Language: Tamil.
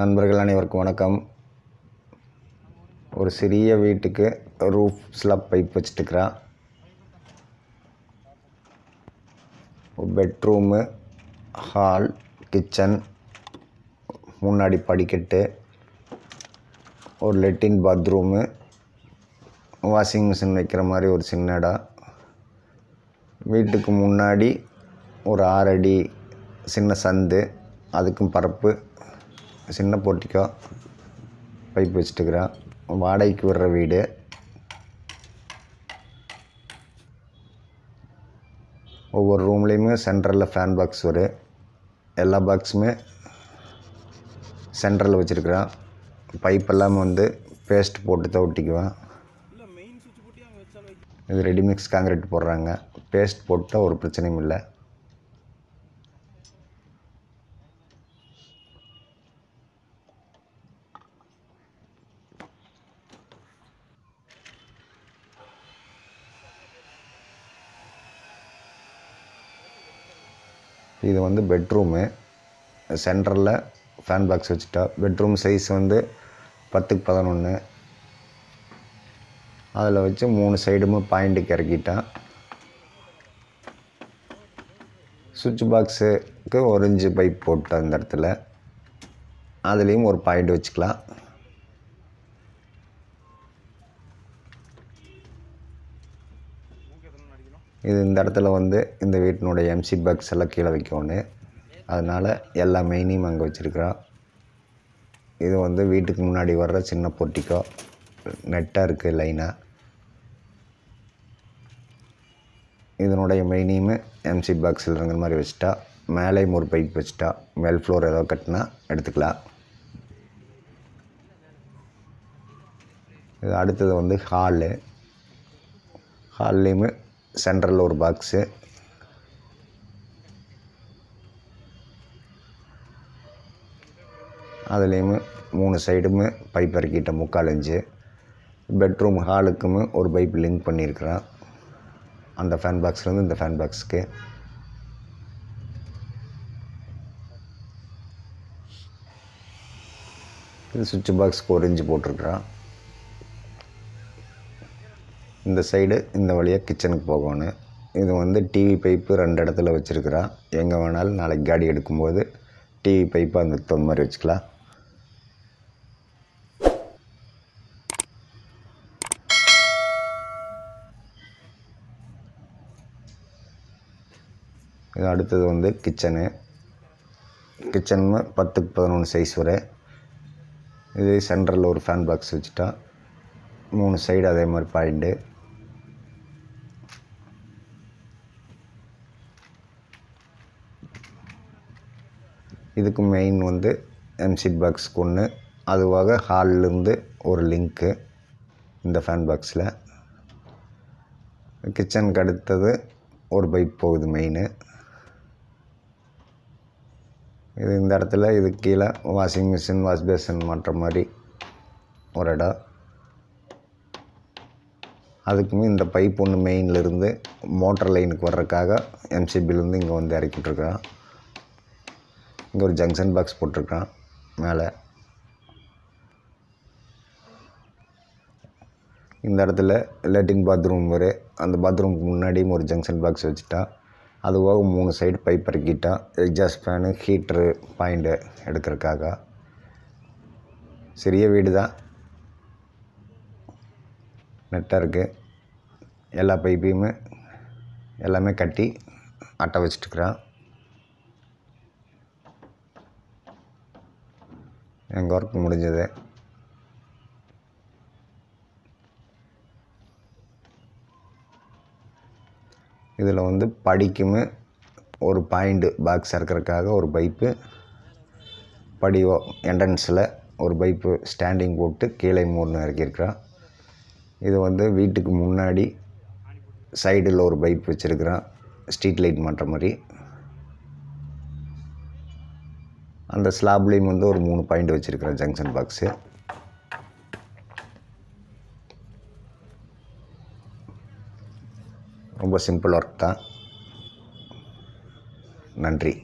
நண்பர்கள் அனைவருக்கும் வணக்கம். ஒரு சிறிய வீட்டுக்கு ரூஃப் ஸ்லாப் பைப் வச்சுட்டுருக்குறான். பெட்ரூமு, ஹால், கிச்சன், முன்னாடி படிக்கட்டு, ஒரு லெட்டின் பாத்ரூமு, வாஷிங் மிஷின் வைக்கிற மாதிரி ஒரு சின்ன இடம். வீட்டுக்கு முன்னாடி ஒரு 6 அடி சின்ன சந்து, அதுக்கும் பரப்பு, சின்ன போட்டிக்கோ பைப் வச்சுட்டுக்கிறேன். வாடகைக்கு விடுற வீடு. ஒவ்வொரு ரூம்லேயுமே சென்ட்ரலில் ஃபேன் பாக்ஸ் வரும். எல்லா பாக்ஸுமே சென்ட்ரலில் வச்சுருக்கிறேன். பைப் எல்லாமே வந்து பேஸ்ட் போட்டு தான் ஒட்டிக்குவேன். இது ரெடிமிக்ஸ் காங்கிரீட் போடுறாங்க. பேஸ்ட் போட்டால் ஒரு பிரச்சனையும் இல்லை. இது வந்து பெட்ரூமு. சென்டரில் ஃபேன் பாக்ஸ் வச்சுட்டா பெட்ரூம் சைஸ் வந்து 10x11. அதில் வச்சு 3 சைடுமே பாயிண்ட்டுக்கு இறக்கிட்டான். சுவிட்ச் பாக்ஸுக்கு 1 இன்ச்சு பைப் போட்டு அந்த இடத்துல அதுலேயும் ஒரு பாயிண்ட் வச்சுக்கலாம். இது இந்த இடத்துல வந்து இந்த வீட்டினுடைய எம்சி பாக்ஸ் எல்லாம் கீழே வைக்கணும். அதனால் எல்லா மெயினையும் அங்கே வச்சுருக்குறோம். இது வந்து வீட்டுக்கு முன்னாடி வர்ற சின்ன பொட்டிக்கோ நெட்டாக இருக்குது லைனாக. இதனுடைய மெயினையுமே எம்சி பாக்ஸில் இருக்கிற மாதிரி வச்சுட்டா மேலேயும் ஒரு பைப் வச்சுட்டா மேல் ஃப்ளோர் ஏதோ கட்டினா எடுத்துக்கலாம். இது அடுத்தது வந்து ஹாலு. ஹால்லேயுமே சென்ட்ரலில் ஒரு பாக்ஸு. அதுலேயுமே 3 சைடுமே பைப் இறக்கிட்டேன் 3/4 இன்ச்சு. பெட்ரூம் ஹாலுக்குமே ஒரு பைப் லிங்க் பண்ணியிருக்கிறேன். அந்த ஃபேன் பாக்ஸ்லேருந்து இந்த ஃபேன் பாக்ஸுக்கு இது சுவிட்ச் பாக்ஸுக்கு 1 இன்ச்சு போட்டிருக்கிறேன். இந்த சைடு இந்த வழியாக கிச்சனுக்கு போகணும். இது வந்து டிவி பைப்பு 2 இடத்துல வச்சுருக்குறான். எங்கே வேணாலும் நாளைக்கு காடி எடுக்கும்போது டிவி பைப்பை அந்த தகுந்த மாதிரி வச்சுக்கலாம். இது அடுத்தது வந்து கிச்சனு. கிச்சனுமே 10x11 சைஸ் வரை. இது சென்டரில் ஒரு ஃபேன் பாக்ஸ் வச்சுட்டா 3 சைடு அதே மாதிரி பாயிண்ட்டு. இதுக்கு மெயின் வந்து எம்சி பாக்ஸுக்கு 1, அதுவாக ஹாலிலிருந்து ஒரு லிங்க்கு இந்த ஃபேன் பாக்ஸில். கிச்சனுக்கு அடுத்தது ஒரு பைப் போகுது மெயினு. இது இந்த இடத்துல இது கீழே வாஷிங் மிஷின், வாஷ் பேசன் மாட்டுற மாதிரி ஒரு இடம். அதுக்குமே இந்த பைப் 1 மெயின்லேருந்து மோட்டர் லைனுக்கு வர்றதுக்காக எம்சிபிலேருந்து இங்கே வந்து இறக்கிட்டுருக்கான். இங்கே ஒரு ஜங்ஷன் பாக்ஸ் போட்டிருக்கான் மேலே. இந்த இடத்துல லெட்டின் பாத்ரூம் வரை. அந்த பாத்ரூமுக்கு முன்னாடியும் ஒரு ஜங்ஷன் பாக்ஸ் வச்சுட்டான். அதுவாக 3 சைடு பைப் இறக்கிட்டான். எக்ஸாஸ்ட் ஃபேனு, ஹீட்ரு பாயிண்ட்டு எடுக்கிறதுக்காக. சிறிய வீடு தான், நெட்டாக இருக்குது. எல்லா பைப்பையுமே எல்லாமே கட்டி அட்டை வச்சுட்டுருக்குறான். எங்கள் ஒர்க் முடிஞ்சது. இதில் வந்து படிக்குமே ஒரு பாயிண்ட் பாக்ஸ் இருக்கிறதுக்காக ஒரு பைப்பு படியோ என்ட்ரன்ஸில் ஒரு பைப்பு ஸ்டாண்டிங் போட்டு கீழே 3 இறக்கியிருக்கிறான். இது வந்து வீட்டுக்கு முன்னாடி சைடில் ஒரு பைப் வச்சுருக்கிறேன் ஸ்ட்ரீட் லைட் மாட்டுற மாதிரி. அந்த ஸ்லாப்லேயும் வந்து ஒரு 3 பாயிண்ட் வச்சுருக்கிறேன் ஜங்ஷன் பாக்ஸு. ரொம்ப சிம்பிள் ஒர்க் தான். நன்றி.